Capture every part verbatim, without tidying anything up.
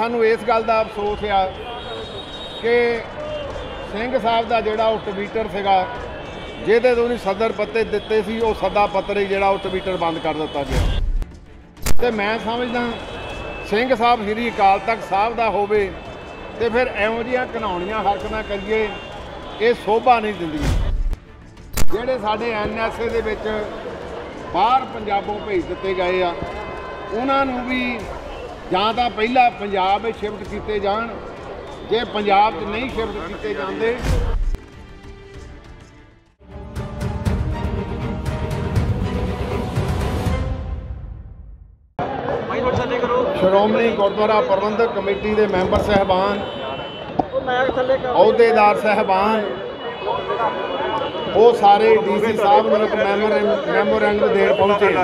सानू इस गल का अफसोस आ कि सिंह साहब का जोड़ा ट्वीटर सेगा जिहदे उन्हें सदर पत्ते दिते सी वो सदा पत्र ही जोड़ा ट्वीटर बंद कर दिता गया। तो मैं समझदा सिंह साहब श्री अकाल तख्त साहब का होवे ते फिर इहो जिहियां घिनाउणियां हरकतां करिए ये शोभा नहीं दिंदी। जिहड़े साडे एन एस ए दे विच बाहर पंजाबों भेज दिते गए आ उन्हां नूं भी ਜਾਂ ਤਾਂ ਪਹਿਲਾਂ ਪੰਜਾਬ ਵਿੱਚ ਸ਼ਿਫਟ ਕੀਤੇ ਜਾਣ, ਜੇ ਪੰਜਾਬ 'ਚ ਨਹੀਂ ਸ਼ਿਫਟ ਕੀਤੇ ਜਾਂਦੇ। ਸ਼੍ਰੋਮਣੀ ਗੁਰਦੁਆਰਾ ਪ੍ਰਬੰਧਕ ਕਮੇਟੀ ਦੇ ਮੈਂਬਰ ਸਹਿਬਾਨ, ਅਹੁਦੇਦਾਰ ਸਹਿਬਾਨ, ਉਹ ਸਾਰੇ ਡੀਸੀ ਸਾਹਿਬ ਨੂੰ ਇੱਕ ਮੈਮੋਰੈਂਡਮ ਦੇਣ ਪਹੁੰਚੇ।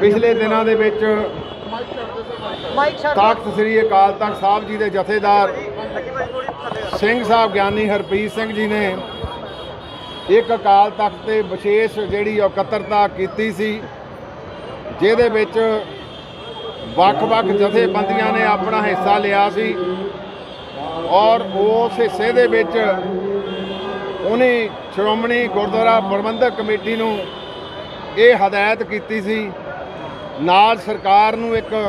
ਪਿਛਲੇ ਦਿਨਾਂ ਦੇ ਵਿੱਚ तख्त श्री अकाल तख्त साहब जी के जथेदार सिंह साहब ज्ञानी हरप्रीत सिंह जी ने एक अकाल तख्त से विशेष जिहड़ी इकत्तरता की सी, जिहदे विच वख-वख जथेबंदियां ने अपना हिस्सा लिया सी और उस हिस्से दे विच उन्हें श्रोमणी गुरद्वारा प्रबंधक कमेटी नूं यह हदायत की सी, नाल सरकार नूं एक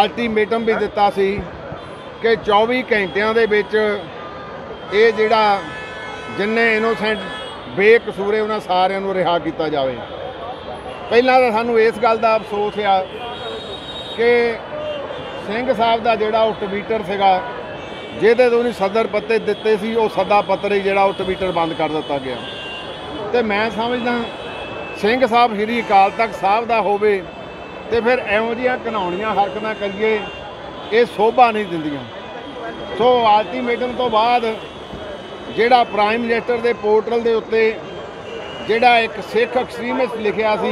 अल्टीमेटम भी दिता सी कि चौबीस घंटियां दे विच ये जिहड़ा जिन्ने इनोसेंट बेकसूरे उन्हां सारियां नूं रिहा किया जाए। पहलां तां सानूं इस गल दा अफसोस आ कि सिंह साहब दा जिहड़ा उह ट्वीटर सीगा जिहदे तो उन्हें सदर पत्ते दिते सी वो सदा पत्र ही जिहड़ा उह ट्वीटर बंद कर दिता गया। तो मैं समझदा सिंह साहब श्री अकाल तख्त साहब दा होवे तो फिर इहो जिहियां घिनाउणियां हरकतां करिए ये शोभा नहीं दिंदियां। सो अल्टीमेटम तो बाद जिहड़ा प्राइम मिनिस्टर के पोर्टल के उत्ते जिहड़ा एक सिख एक्सट्रीमिस्ट लिखिया सी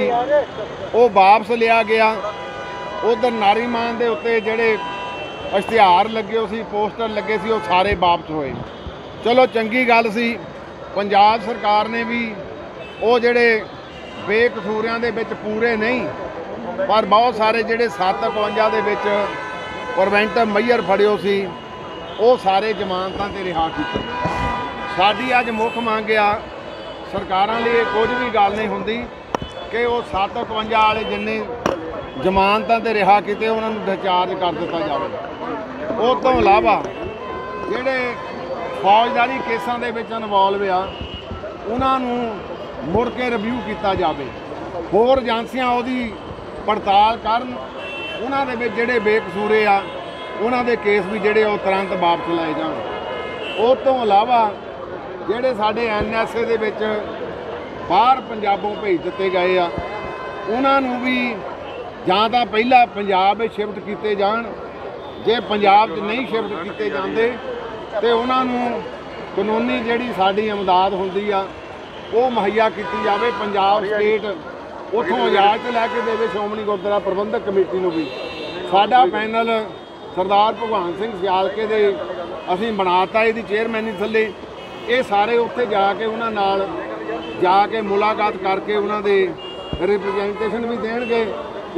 वो वापस लिया गया। उधर नारीमान के उत्ते जिहड़े इश्तिहार लगे सी, पोस्टर लगे सी, वो सारे वापस होए। चलो चंगी गल सी, पंजाब सरकार ने भी वो जिहड़े बेकसूरियां दे विच पूरे नहीं पर बहुत सारे जिहड़े सत्त इकवंजा दे विच प्रिवेंटिव मेजर फड़िओ सी वो सारे जमानतां ते रिहा कीते। साडी अज मुख मंग आ सरकारां लई कुछ भी गल नहीं हुंदी कि वो सत्त इकवंजा वाले जिन्ने जमानतां ते रिहा कीते उन्हां नूं डिस्चार्ज कर दित्ता जावे। उस तों इलावा जिहड़े फौजदारी केसां दे विच इनवॉल्व आ उन्हां नूं मुड़ के रिव्यू कीता जावे। होर एजेंसियां ओहदी पड़ताल करन, उन्हां दे विच जिहड़े बेकसूरे आ उन्हां दे केस भी जिहड़े वो तुरंत वापस लाए जाण। उस तों इलावा जिहड़े साडे एन एस ए दे विच बाहर पंजाबों भेज दिते गए आ उन्हां नूं भी जां तां पहिलां पंजाब विच शिफ्ट कीते जाण, जे पंजाब च नहीं शिफ्ट कीते जांदे ते उन्हां नूं कानूनी जिहड़ी साडी इमदाद हुंदी आ वो मुहैया कीती जावे। पंजाब स्टेट उतों इजाजत लैके देवे श्रोमणी गुरुद्वारा प्रबंधक कमेटी को भी। साडा पैनल सरदार भगवान सिंह सियालके दे असीं बनाता इहदी चेयरमैनी थले, ये सारे उत्थे जाके उन्हां नाल जाके मुलाकात करके उन्हां दे रिप्रजेंटेशन भी देणगे,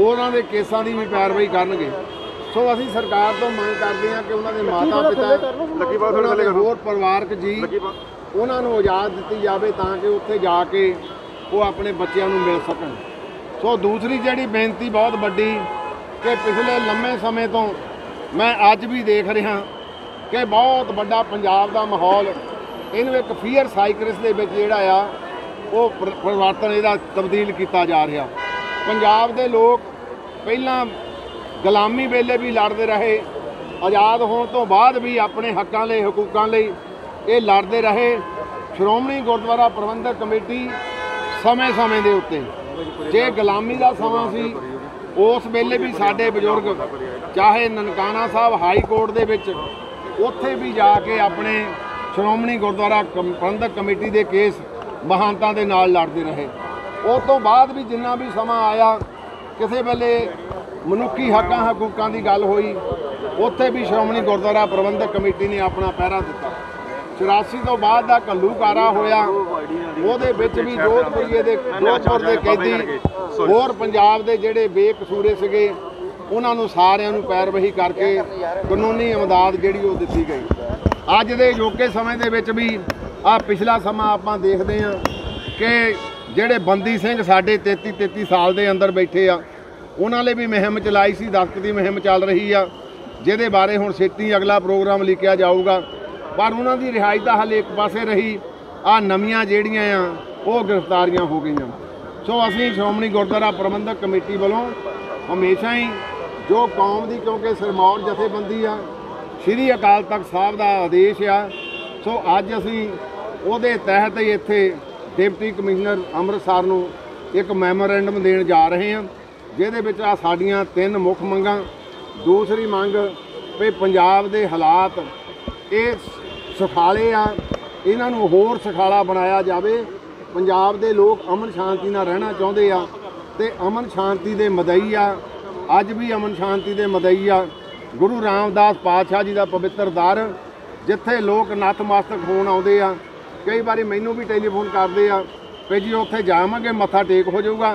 उन्हां दे केसां दी भी पैरवाई करनगे। सो असीं सरकार तो मंग करदे हां कि उन्हां दे माता पिता उन्हां दे होर परिवारक जी उन्हां नूं इजाजत दित्ती जावे तां कि उत्थे जाके वो अपने बच्चों को मिल सकन। सो दूसरी जिहड़ी बेनती बहुत वड्डी कि पिछले लंबे समय तो मैं अज भी देख रहा कि बहुत बड़ा पंजाब का माहौल इनू एक फीयर साइक्रिस दे विच जिहड़ा आ वो परिवर्तन इहदा तब्दील किया जा रहा। पंजाब दे लोग पहला गुलामी वेले भी लड़ते रहे, आज़ाद होने तो बाद भी अपने हकों लई हकूकां लई ये लड़ते रहे। श्रोमणी गुरुद्वारा प्रबंधक कमेटी समय समय के उत्ते जे गुलामी का समा सी उस वेले भी साडे बजुर्ग चाहे ननकाना साहब हाई कोर्ट दे विच उत्थे भी जाके अपने श्रोमणी गुरुद्वारा प्रबंधक कमेटी के केस महानता के नाल लड़ते रहे। उस तो बाद भी जिन्ना भी समा आया किसी वेले मनुखी हकों हकूकों की गल हुई उत्थे भी श्रोमणी गुरुद्वारा प्रबंधक कमेटी ने अपना पहरा दिता। चौरासी तो बाद दा घल्लूकारा होया, उहदे विच भी जोधपुरीए दे जोधपुर दे कैदी होर पंजाब दे जिहड़े बेकसूरे सीगे उन्होंने सारियां नूं पैरवाही करके कानूनी इमदाद जिहड़ी वो दित्ती गई। अज दे योग्य समय दे विच भी आ पिछला समा आपां देखदे हां कि जिहड़े बंदी सिंह साढ़े तेती तेती साल दे अंदर बैठे आ उन्हां लई भी मुहिम चलाई सी, दस्तक दी मुहिम चल रही आ जिहदे बारे हुण छेती अगला प्रोग्राम लिखिया जाऊगा। पर उन्हां दी रिहाई तां हाले एक पासे रही, आ नवीआं जिहड़ियां आ वो गिरफ्तारियां हो गईआं। सो असीं श्रोमणी गुरुद्वारा प्रबंधक कमेटी वालों हमेशा ही जो कौम दी, क्योंकि सिरमौर जथेबंदी आ श्री अकाल तख्त साहब का आदेश आ, सो अज असी उहदे तहत ही इत्थे डिप्टी कमिश्नर अमृतसर नूं एक मैमोरेंडम देण जा रहे हैं जिहदे विच आ साडीआं तीन मुख मंगां। दूसरी मंग भी पंजाब दे हालात इस सुखाले आ, इन्हां नूं होर सुखाला बनाया जावे। पंजाब दे लोग अमन शांति नाल रहना चाहुंदे आ ते अमन शांति दे मदई आ, अज भी अमन शांति दे मदई आ। गुरु रामदास पातशाह जी का पवित्र दर जिथे लोग नतमस्तक होण आउंदे आ, कई बारी मैनू भी टैलीफोन करते आ कि जी उत्थे जावांगे मत्था टेक हो जाऊगा।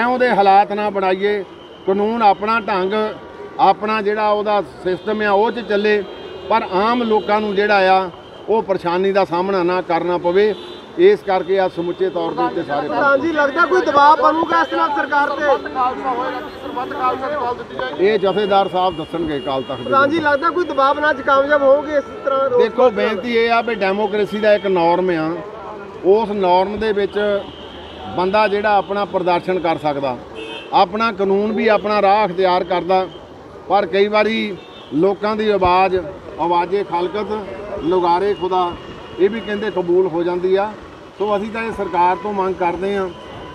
ऐवें दे हालात ना बनाइए, कानून अपना ढंग अपना जिहड़ा उहदा सिस्टम आ उह चले, पर आम लोकां नूं जिहड़ा आ उह परेशानी का सामना ना करना पवे। इस करके आ समुचे तौर पर सारे लगता कोई दबाव बनूगा इस तरह सरकार ते, ये जथेदार साहब दसणगे अकाल तख्त साहब जी लगता कोई दबाव ना च कामयाब होवोगे इस तरह। देखो बेनती ये आ भी डेमोक्रेसी का एक नॉर्म आ, उस नॉर्म दे विच बंदा जिहड़ा अपना प्रदर्शन कर सकदा, अपना कानून भी अपना राह अख्तियार करदा, पर कई बारी लोकां दी आवाज़ आवाज़े खलकत लुगारे खुदा ये भी कहिंदे कबूल हो जाती आ। सो असीं तां इह सरकार तो मंग करदे आ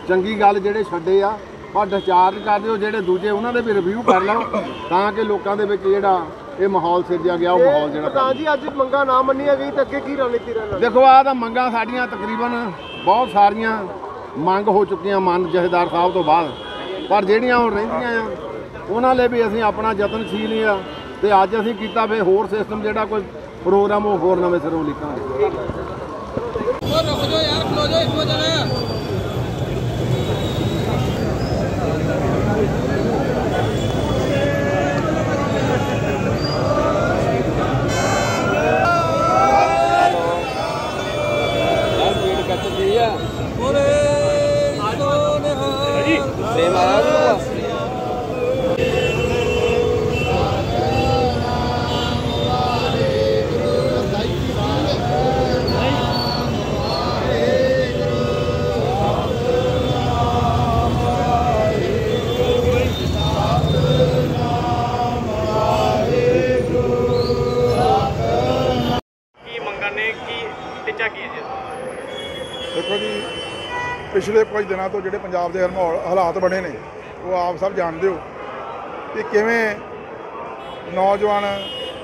चंगी गल जिहड़े छड्डे आ और डिस्चार्ज कर दिओ, जिहड़े दूजे उन्हां दे भी रिव्यू कर लओ तां कि लोकां दे विच जिहड़ा इह माहौल सिरजिया गया उह माहौल जिहड़ा तां जी अज मंगां ना मन्निया गई तां अग्गे की रणनीति रहणा। देखो आह तां मंगां साडीआं तकरीबन बहुत सारियां मंग हो चुकियां मान जथेदार साहब तो बाद, पर जिहड़ियां हुण रहिंदियां आ उन्हां लई भी असीं अपना यतनशील आ ते अज असीं कीता वे होर सिस्टम जिहड़ा कोई प्रोग्राम वो होर नवे सिरों लिखांगे। पिछले कुछ दिनों तो जोड़े पंजाब के माहौल हालात बने ने वो आप सब जानते हो कि किवें नौजवान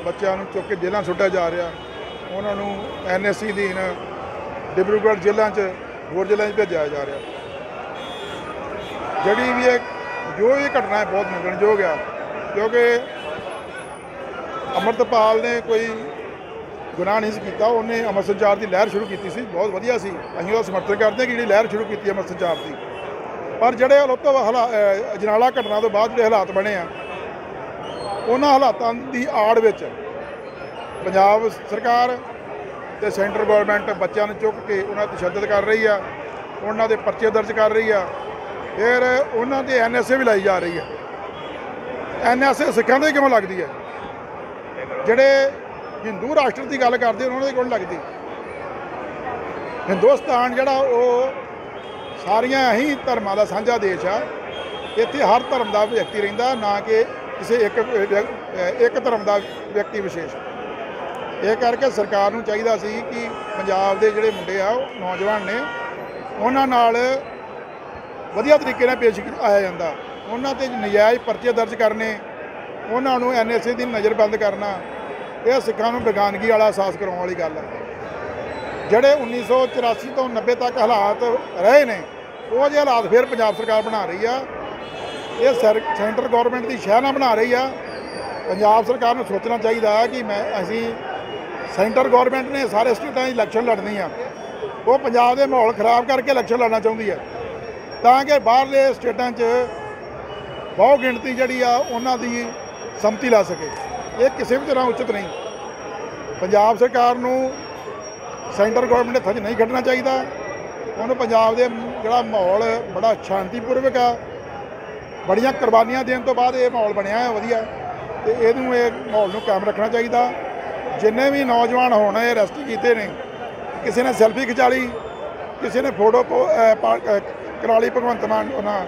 बच्चों चुक के जेलों सुट्टिया जा रहा, उन्होंने एन एस सी अधीन डिब्रूगढ़ जेलों च होर जेलों में भेजा जा रहा। जी भी एक जो ये घटना है बहुत निंदणयोग है, क्योंकि अमृतपाल ने कोई गुनाह नहीं किया, उन्हें अमृत संचार की लहर शुरू की थी, बहुत वधिया सी, असीं उहदा समर्थन करते हैं कि जी लहर शुरू की अमृत संचार की। पर जोड़े हलोतो हला अजनाला घटना तो बाद जोड़े हालात बने हैं, उन्होंने हालातों की आड़ विच पंजाब सरकार ते सेंटर गौरमेंट बच्चों ने चुक के उन्होंने तशद्दद कर रही है, उन्होंने दे परचे दर्ज कर रही है, फिर उन्होंने दे एन एस ए भी लाई जा रही है। एन एस ए सिखां दे क्यों लगती है? जोड़े हिंदू राष्ट्र की गल करते उन्होंने कौन लगती? हिंदुस्तान जोड़ा वो सारिया ही धर्मों का साझा देश आ, इतने हर धर्म का व्यक्ति रहिंदा, ना कि किसी एक एक धर्म का व्यक्ति विशेष। ये करके सरकार नूं चाहिदा सी कि पंजाब दे जिहड़े मुंडे आ नौजवान ने उन्हां नाल वधिया तरीके नाल पेश आया जांदा, उन्हां ते नजायज़ परचे दर्ज करने, उन्हां नूं एन एस ए दी नज़रबंद करना, यह सिखा बेगानगी वाला अहसास कराने वाली गल है। जोड़े उन्नीस सौ चौरासी तो नब्बे तक हालात रहे ने वो जे हालात फिर पंजाब सरकार बना रही है, ये सर सेंटर गौरमेंट की शहना बना रही है। पंजाब सरकार में सोचना चाहिए कि मैं असी सेंटर गौरमेंट ने सारे स्टेटा इलैक्शन लड़नी है, वो पंजाब के माहौल खराब करके इलैक्शन लड़ना चाहती है, ताकि बाहरले स्टेटा ਬਹੁ ਗਿਣਤੀ ਜਿਹੜੀ ਆ ਉਹਨਾਂ ਦੀ ਸੰਮਤੀ ਲਾ ਸਕੇ। ਇਹ ਕਿਸੇ ਵੀ ਤਰ੍ਹਾਂ ਉਚਿਤ ਨਹੀਂ। ਪੰਜਾਬ ਸਰਕਾਰ ਨੂੰ ਸੈਂਟਰ ਗੌਰਮੈਂਟ ਦੇ ਥੱਲੇ ਨਹੀਂ ਖੜਨਾ ਚਾਹੀਦਾ। ਉਹਨੂੰ ਪੰਜਾਬ ਦੇ ਜਿਹੜਾ ਮਾਹੌਲ ਬੜਾ ਸ਼ਾਂਤੀਪੂਰਵਕ ਆ, ਬੜੀਆਂ ਕੁਰਬਾਨੀਆਂ ਦੇਣ ਤੋਂ ਬਾਅਦ ਇਹ ਮਾਹੌਲ ਬਣਿਆ ਹੈ ਵਧੀਆ, ਅਤੇ ਇਹਨੂੰ ਇਹ ਮਾਹੌਲ ਨੂੰ ਕਾਇਮ ਰੱਖਣਾ ਚਾਹੀਦਾ। ਜਿੰਨੇ ਵੀ ਨੌਜਵਾਨ ਹੋਣ ਇਹ ਅਰੈਸਟ ਕੀਤੇ ਨੇ, ਕਿਸੇ ਨੇ ਸੈਲਫੀ ਖਿਚਾ ਲਈ, ਕਿਸੇ ਨੇ ਫੋਟੋ ਕਰਾ ਲਈ ਭਗਵੰਤ ਮਾਨ ਉਹਨਾਂ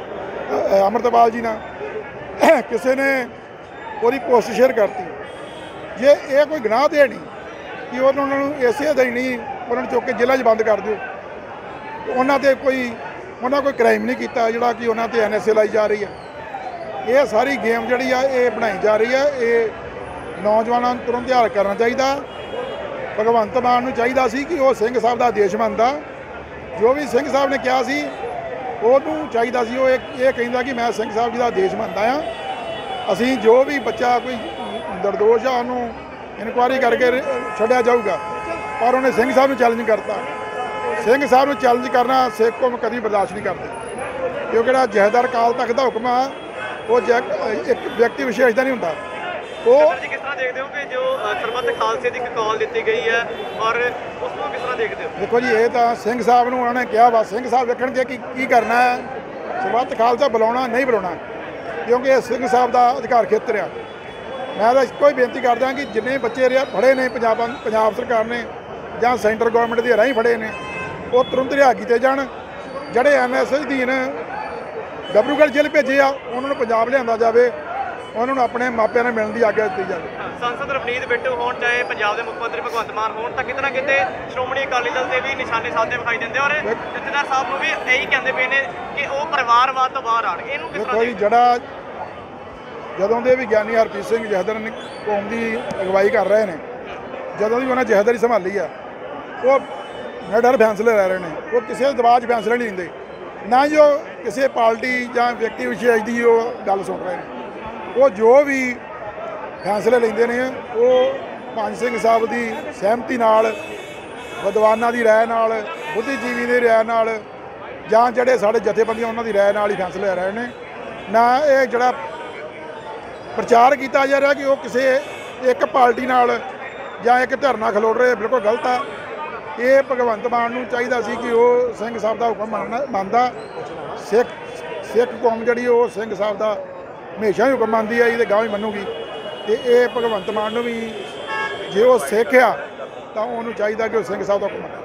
ਅੰਮ੍ਰਿਤਪਾਲ ਜੀ ਨਾਲ, ਕਿਸੇ ਨੇ ਉਹਦੀ ਪੋਸਟ ਸ਼ੇਅਰ ਕਰਤੀ। ਜੇ ਇਹ ਕੋਈ ਗੁਨਾਹ ਤਾਂ ਨਹੀਂ ਕਿ ਉਹਨਾਂ ਨੂੰ ਇਸੇ ਦਾ ਹੀ ਨਹੀਂ ਉਹਨਾਂ ਨੂੰ ਚੁੱਕ ਕੇ ਜ਼ਿਲ੍ਹਾ 'ਚ ਬੰਦ ਕਰ ਦਿਓ। ਉਹਨਾਂ 'ਤੇ ਕੋਈ ਉਹਨਾਂ ਕੋਈ ਕ੍ਰਾਈਮ ਨਹੀਂ ਕੀਤਾ ਜਿਹੜਾ ਕਿ ਉਹਨਾਂ 'ਤੇ ਐਨ ਐਸ ਏ ਲਾਈ ਜਾ ਰਹੀ ਹੈ। ਇਹ ਸਾਰੀ ਗੇਮ ਜਿਹੜੀ ਆ ਇਹ ਬਣਾਈ ਜਾ ਰਹੀ ਹੈ। ਇਹ ਨੌਜਵਾਨਾਂ ਨੂੰ ਤੁਰੰਤ ਤਿਆਰ ਕਰਨਾ ਚਾਹੀਦਾ। ਭਗਵੰਤ ਮਾਨ ਨੂੰ ਚਾਹੀਦਾ ਸੀ ਕਿ ਉਹ ਸਿੰਘ ਸਾਹਿਬ ਦਾ ਦੇਸ਼ ਮੰਨਦਾ, ਜੋ ਵੀ ਸਿੰਘ ਸਾਹਿਬ ਨੇ ਕਿਹਾ ਸੀ ਉਹਨੂੰ ਚਾਹੀਦਾ ਸੀ ਉਹ ਇਹ ਕਹਿੰਦਾ ਕਿ ਮੈਂ ਸਿੰਘ ਸਾਹਿਬ ਜੀ ਦਾ ਦੇਸ਼ ਮੰਨਦਾ ਹਾਂ। ਅਸੀਂ ਜੋ ਵੀ ਬੱਚਾ ਕੋਈ ਨਿਰਦੋਸ਼ ਆ ਉਹਨੂੰ ਇਨਕੁਆਇਰੀ ਕਰਕੇ ਛੱਡਿਆ ਜਾਊਗਾ, ਪਰ ਉਹਨੇ ਸਿੰਘ ਸਾਹਿਬ ਨੂੰ ਚੈਲੰਜ ਕਰਤਾ। ਸਿੰਘ ਸਾਹਿਬ ਨੂੰ ਚੈਲੰਜ ਕਰਨਾ ਸਿੱਖ ਕੌਮ ਕਦੀ ਬਰਦਾਸ਼ਤ ਨਹੀਂ ਕਰਦੇ, ਕਿਉਂਕਿ ਜਿਹੜਾ ਜਥੇਦਾਰ ਅਕਾਲ ਤਖਤ ਦਾ ਹੁਕਮ ਆ ਉਹ ਜੈ ਇੱਕ ਵਿਅਕਤੀ ਵਿਸ਼ੇਸ਼ ਦਾ ਨਹੀਂ ਹੁੰਦਾ। ਉਹ ਕਿਸ ਤਰ੍ਹਾਂ ਦੇਖਦੇ ਹੋ ਕਿ ਜੋ ਸਰਬੱਤ ਖਾਲਸੇ ਦੀ ਇੱਕ ਕਾਲ ਦਿੱਤੀ ਗਈ ਹੈ ਔਰ ਉਸ ਨੂੰ ਕਿਸ ਤਰ੍ਹਾਂ ਦੇਖਦੇ ਹੋ? ਦੇਖੋ ਜੀ, ਇਹ ਤਾਂ ਸਿੰਘ ਸਾਹਿਬ ਨੂੰ ਉਹਨਾਂ ਨੇ ਕਿਹਾ ਵਾ, ਸਿੰਘ ਸਾਹਿਬ ਵੇਖਣਗੇ ਕਿ ਕੀ ਕਰਨਾ ਹੈ, ਸਰਬੱਤ ਖਾਲਸਾ ਬੁਲਾਉਣਾ ਨਹੀਂ ਬੁਲਾਉਣਾ, ਕਿਉਂਕਿ ਇਹ ਸਿੰਘ ਸਾਹਿਬ ਦਾ ਅਧਿਕਾਰ ਖੇਤਰ ਆ। ਮੈਂ ਤਾਂ ਇੱਕੋ ਹੀ ਬੇਨਤੀ ਕਰਦਾ ਕਿ ਜਿੰਨੇ ਬੱਚੇ ਰਿਆ ਫੜੇ ਨੇ ਪੰਜਾਬ ਪੰਜਾਬ ਸਰਕਾਰ ਨੇ ਜਾਂ ਸੈਂਟਰ ਗੌਰਮੈਂਟ ਦੇ ਰਾਹੀਂ ਫੜੇ ਨੇ ਉਹ ਤੁਰੰਤ ਰਿਹਾਅ ਕੀਤੇ ਜਾਣ। ਜਿਹੜੇ ਐਨ ਐਸ ਏ ਅਧੀਨ ਡਿਬਰੂਗੜ੍ਹ ਜੇਲ੍ਹ ਭੇਜੇ ਆ ਉਹਨਾਂ ਨੂੰ ਪੰਜਾਬ ਲਿਆਂਦਾ ਜਾਵੇ, ਉਹਨਾਂ ਨੂੰ ਆਪਣੇ ਮਾਪਿਆਂ ਨਾਲ ਮਿਲਣ ਦੀ ਆਗਿਆ ਦਿੱਤੀ ਜਾਵੇ। ਸੰਸਦ ਰਵਨੀਤ ਬਿੱਟੂ ਹੋਣ ਚਾਹੇ ਪੰਜਾਬ ਦੇ ਮੁੱਖ ਮੰਤਰੀ ਭਗਵੰਤ ਮਾਨ ਹੋਣ, ਤਾਂ ਕਿਤੇ ਨਾ ਕਿਤੇ ਸ਼੍ਰੋਮਣੀ ਅਕਾਲੀ ਦਲ ਦੇ ਵੀ ਨਿਸ਼ਾਨੇ ਸਾਧਦੇ ਵਿਖਾਈ ਦਿੰਦੇ ਔਰ ਜਥੇਦਾਰ ਸਾਹਿਬ ਨੂੰ ਵੀ ਇਹੀ ਕਹਿੰਦੇ ਪਏ ਨੇ ਕਿ ਉਹ ਪਰਿਵਾਰਵਾਦ ਤੋਂ ਬਾਹਰ ਆਉਣ। ਇਹਨੂੰ ਕਿਸ ਤਰ੍ਹਾਂ ਜਿਹੜਾ ਜਦੋਂ ਦੇ ਵੀ ਗਿਆਨੀ ਹਰਪ੍ਰੀਤ ਸਿੰਘ ਜਥੇਦਾਰ ਕੌਮ ਦੀ ਅਗਵਾਈ ਕਰ ਰਹੇ ਨੇ, ਜਦੋਂ ਦੀ ਉਹਨਾਂ ਜਥੇਦਾਰੀ ਸੰਭਾਲੀ ਆ ਉਹ ਨਿਡਰ ਫੈਸਲੇ ਲੈ ਰਹੇ ਨੇ। ਉਹ ਕਿਸੇ ਦਬਾਅ 'ਚ ਫੈਸਲੇ ਨਹੀਂ ਲੈਂਦੇ, ਨਾ ਹੀ ਉਹ ਕਿਸੇ ਪਾਰਟੀ ਜਾਂ ਵਿਅਕਤੀ ਵਿਸ਼ੇਸ਼ ਦੀ ਉਹ ਗੱਲ ਸੁਣ ਰਹੇ ਨੇ। ਉਹ ਜੋ ਵੀ ਫੈਸਲੇ ਲੈਂਦੇ ਨੇ ਉਹ ਪੰਜ ਸਿੰਘ ਸਾਹਿਬ ਦੀ ਸਹਿਮਤੀ ਨਾਲ, ਵਿਦਵਾਨਾਂ ਦੀ ਰਾਏ ਨਾਲ, ਬੁੱਧੀਜੀਵੀ ਦੀ ਰਾਏ ਨਾਲ ਜਾਂ ਜਿਹੜੇ ਸਾਡੇ ਜਥੇਬੰਦੀਆਂ ਉਹਨਾਂ ਦੀ ਰਾਏ ਨਾਲ ਹੀ ਫੈਸਲੇ ਲੈ ਰਹੇ ਨੇ। ਨਾ ਇਹ ਜਿਹੜਾ ਪ੍ਰਚਾਰ ਕੀਤਾ ਜਾ ਰਿਹਾ ਕਿ ਉਹ ਕਿਸੇ ਇੱਕ ਪਾਰਟੀ ਨਾਲ ਜਾਂ ਇੱਕ ਧਰਨਾ ਖਲੋੜ ਰਹੇ, ਬਿਲਕੁਲ ਗਲਤ ਆ। ਇਹ ਭਗਵੰਤ ਮਾਨ ਨੂੰ ਚਾਹੀਦਾ ਸੀ ਕਿ ਉਹ ਸਿੰਘ ਸਾਹਿਬ ਦਾ ਹੁਕਮ ਮੰਨਣਾ ਮੰਨਦਾ। ਸਿੱਖ ਸਿੱਖ ਕੌਮ ਜਿਹੜੀ ਉਹ ਸਿੰਘ ਸਾਹਿਬ ਦਾ ਹਮੇਸ਼ਾ ਹੀ ਹੁਕਮ ਮੰਨਦੀ ਆ, ਇਹਦੇ ਗਾਹ ਹੀ ਮੰਨੂਗੀ। ਅਤੇ ਇਹ ਭਗਵੰਤ ਮਾਨ ਨੂੰ ਵੀ ਜੇ ਉਹ ਸਿੱਖ ਆ ਤਾਂ ਉਹਨੂੰ ਚਾਹੀਦਾ ਕਿ ਉਹ ਸਿੰਘ ਸਾਹਿਬ ਦਾ ਹੁਕਮ ਮੰਨੇ।